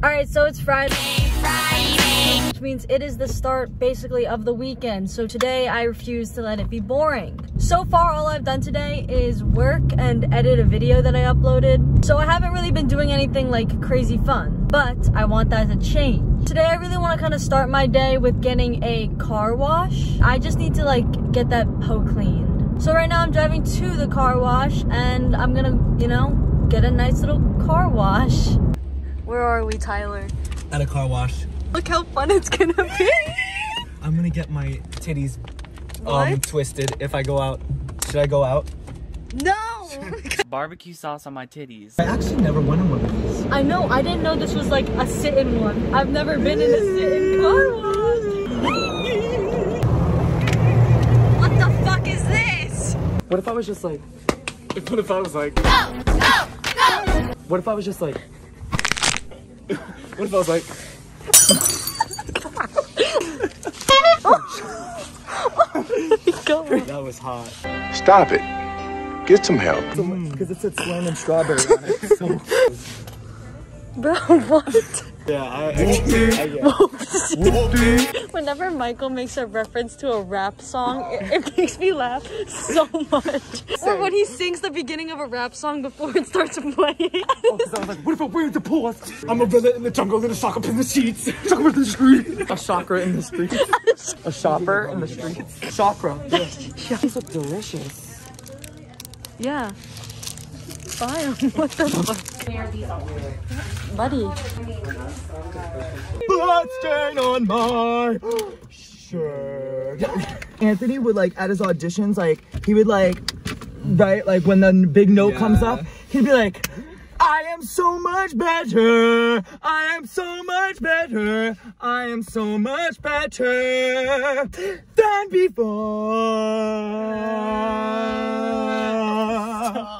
Alright, so it's Friday, which means it is the start basically of the weekend. So today I refuse to let it be boring. So far all I've done today is work and edit a video that I uploaded. So I haven't really been doing anything like crazy fun, but I want that to change. Today I really want to kind of start my day with getting a car wash. I just need to like get that po cleaned. So right now I'm driving to the car wash and I'm gonna, you know, get a nice little car wash. Where are we, Tyler? At a car wash. Look how fun it's gonna be. I'm gonna get my titties twisted if I go out. Should I go out? No! Barbecue sauce on my titties. I actually never went on one of these. I know, I didn't know this was like a sit-in one. I've never been in a sit-in car wash. What the fuck is this? What if I was just like... What if I was like... No! No! No! What if I was just like... What if I was like... Oh my God. That was hot. Stop it. Get some help. Because it said slam and strawberry on it. So... Bro, what? Yeah, I whenever Michael makes a reference to a rap song, it makes me laugh so much. Same. Or when he sings the beginning of a rap song before it starts playing. Oh, I was like, what if I wear the paws? I'm a brother in the jungle, gonna sock up in the sheets. Chakra in the street. A chakra in the street. A shopper in the streets. Chakra. Yeah. These look delicious. Yeah. Buy them. What the fuck? Buddy. Blood stain on my shirt. Anthony would like at his auditions, like he would like write like when the big note comes up, he'd be like, I am so much better. I am so much better. I am so much better than before.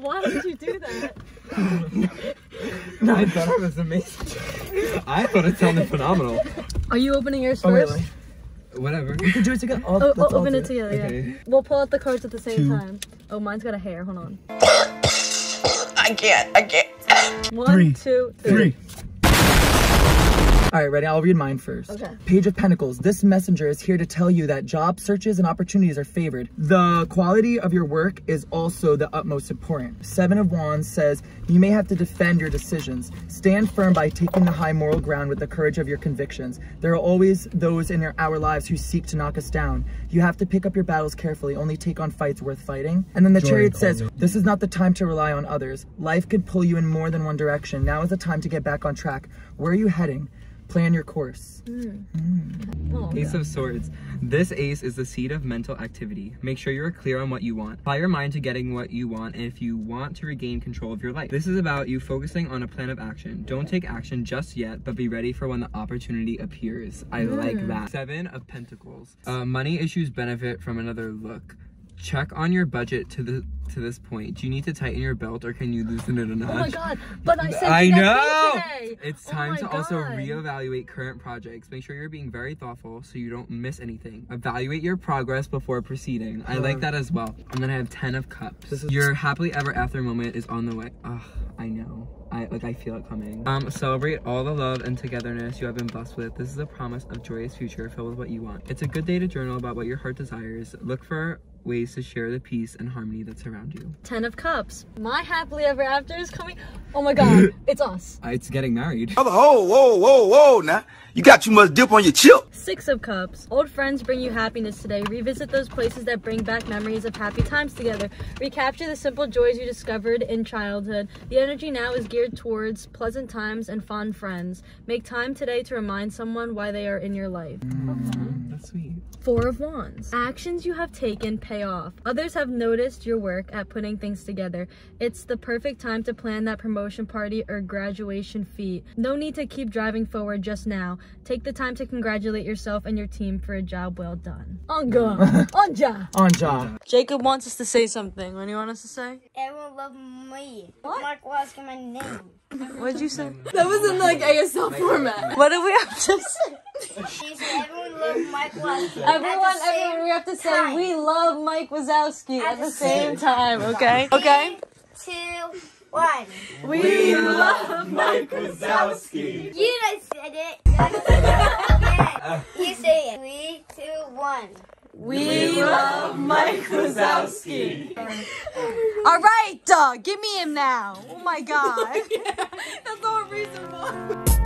Why did you do that? No, I thought it was amazing. I thought it sounded phenomenal. Are you opening yours first? Really? Whatever. We can do it together. We'll open it together, okay. Yeah. We'll pull out the cards at the same time. Oh, mine's got a hair. Hold on. I can't. One, two, three. All right, ready? I'll read mine first. Okay. Page of Pentacles. This messenger is here to tell you that job searches and opportunities are favored. The quality of your work is also the utmost important. Seven of Wands says, you may have to defend your decisions. Stand firm by taking the high moral ground with the courage of your convictions. There are always those in our lives who seek to knock us down. You have to pick up your battles carefully. Only take on fights worth fighting. And then the Chariot says, this is not the time to rely on others. Life could pull you in more than one direction. Now is the time to get back on track. Where are you heading? Plan your course. Ace of Swords. This ace is the seed of mental activity. Make sure you're clear on what you want. Apply your mind to getting what you want, and if you want to regain control of your life. This is about you focusing on a plan of action. Don't take action just yet, but be ready for when the opportunity appears. I like that. Seven of Pentacles. Money issues benefit from another look. Check on your budget to this point. Do you need to tighten your belt, or can you loosen it a notch? Oh my God, but I said I know! It's time to also reevaluate current projects. Make sure you're being very thoughtful so you don't miss anything. Evaluate your progress before proceeding. I like that as well. And then I have 10 of Cups. Your happily ever after moment is on the way. Ugh, I know. I feel it coming. Celebrate all the love and togetherness you have been blessed with. This is a promise of joyous future filled with what you want. It's a good day to journal about what your heart desires. Look for ways to share the peace and harmony that's around you. 10 of Cups. My happily ever after is coming. Oh my God, it's us. It's getting married. Oh, whoa, whoa, whoa, now. You got too much dip on your chip. 6 of Cups. Old friends bring you happiness today. Revisit those places that bring back memories of happy times together. Recapture the simple joys you discovered in childhood. The energy now is geared towards pleasant times and fond friends. Make time today to remind someone why they are in your life. That's sweet. 4 of Wands. Actions you have taken pay off. Others have noticed your work at putting things together. It's the perfect time to plan that promotion party or graduation fete. No need to keep driving forward just now. Take the time to congratulate yourself and your team for a job well done. On job. Jacob wants us to say something. What do you want us to say? Everyone love me. What? Mike Wazowski, my name. What'd you say? That was in like ASL format. What do we have to say? She said, everyone love Mike Wazowski. Everyone, we have to say we love Mike Wazowski at the same time, okay? 2 one. We love Mike Wazowski. You guys said it. Yeah. You say it. 3, 2, 1. We love Mike Wazowski. All right, dog. Give me him now. Oh my God. Yeah, that's all reasonable.